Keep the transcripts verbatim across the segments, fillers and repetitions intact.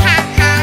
Ha, ha,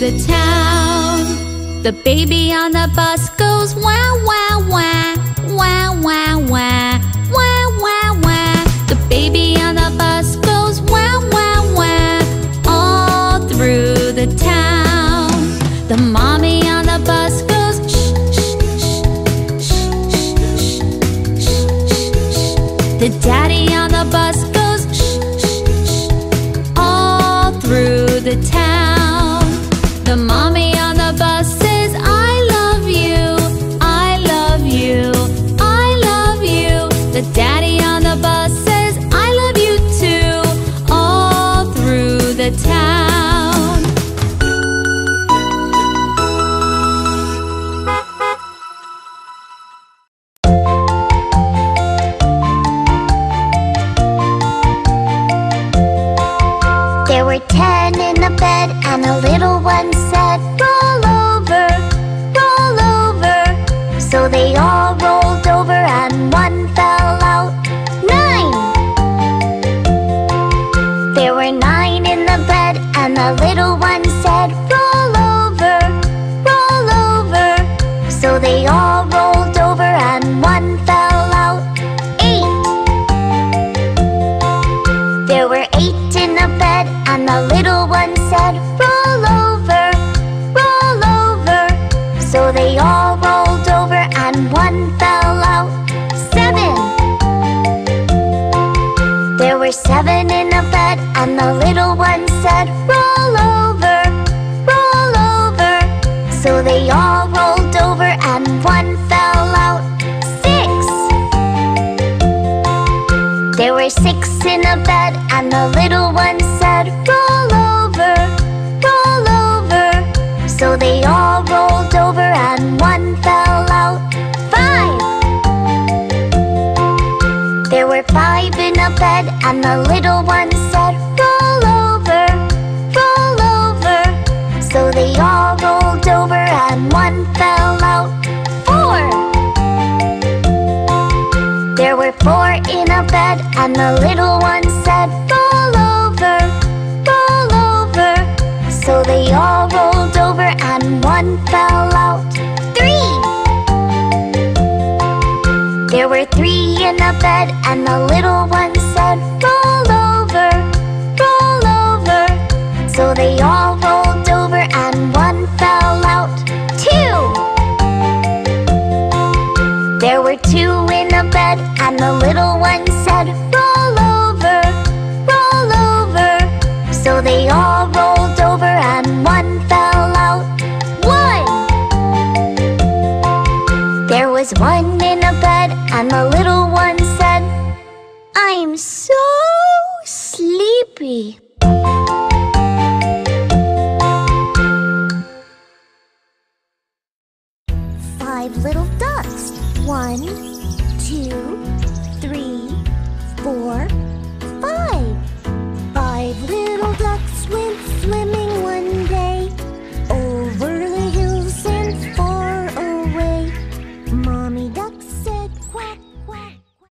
The town. The mommy on the bus says, I There were six in a bed, and the little one said, roll over, roll over. So they all rolled over and one fell out. Five! There were five in a bed, and the little one said, roll over, roll over. So they all rolled over and one fell out. Four! There were four in a bed, and the little one said, roll over, roll over. So they all rolled over and one fell out. Three! There were three in a bed, and the little one said, roll over, roll over. So they all rolled over and one fell out. Two! There were two in a bed, and the little one said, roll over, roll over. So they all rolled over and one fell out. One! There was one in a bed, and the little one said, I'm so sleepy. Five little ducks. One, two, three, four, five.